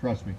Trust me.